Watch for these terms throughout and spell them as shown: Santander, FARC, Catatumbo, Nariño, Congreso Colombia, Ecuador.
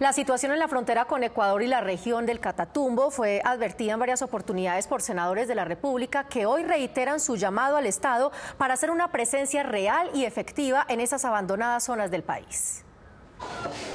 La situación en la frontera con Ecuador y la región del Catatumbo fue advertida en varias oportunidades por senadores de la República que hoy reiteran su llamado al Estado para hacer una presencia real y efectiva en esas abandonadas zonas del país.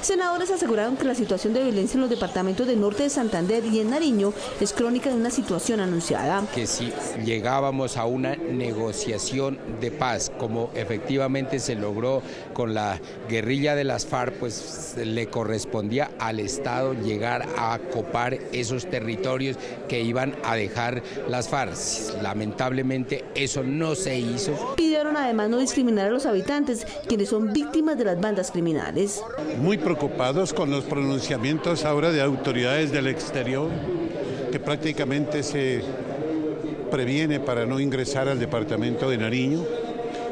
Senadores aseguraron que la situación de violencia en los departamentos del norte de Santander y en Nariño es crónica de una situación anunciada. Que si llegábamos a una negociación de paz, como efectivamente se logró con la guerrilla de las FARC, pues le correspondía al Estado llegar a copar esos territorios que iban a dejar las FARC. Lamentablemente eso no se hizo. Pidieron además no discriminar a los habitantes, quienes son víctimas de las bandas criminales. Muy preocupados con los pronunciamientos ahora de autoridades del exterior, que prácticamente se previene para no ingresar al departamento de Nariño.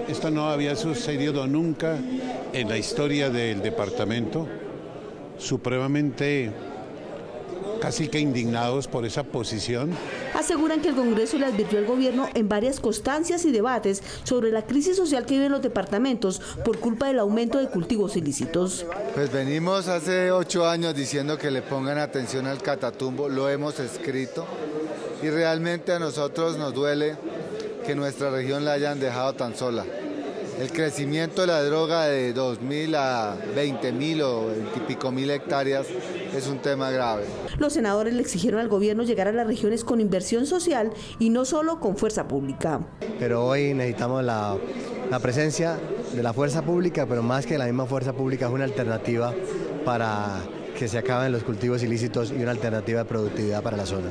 Esto no había sucedido nunca en la historia del departamento, supremamente casi que indignados por esa posición. Aseguran que el Congreso le advirtió al gobierno en varias constancias y debates sobre la crisis social que viven los departamentos por culpa del aumento de cultivos ilícitos. Pues venimos hace 8 años diciendo que le pongan atención al Catatumbo, lo hemos escrito y realmente a nosotros nos duele que nuestra región la hayan dejado tan sola. El crecimiento de la droga de 2.000 a 20.000 o 20 y pico mil hectáreas es un tema grave. Los senadores le exigieron al gobierno llegar a las regiones con inversión social y no solo con fuerza pública. Pero hoy necesitamos la presencia de la fuerza pública, pero más que la misma fuerza pública es una alternativa para que se acaben los cultivos ilícitos y una alternativa de productividad para la zona.